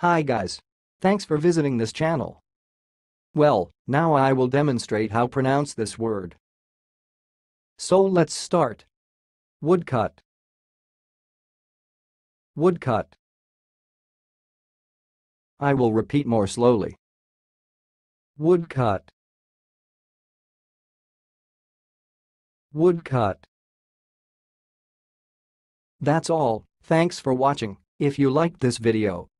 Hi guys. Thanks for visiting this channel. Well, now I will demonstrate how pronounce this word. So let's start. Woodcut. Woodcut. I will repeat more slowly. Woodcut. Woodcut. That's all. Thanks for watching. If you liked this video,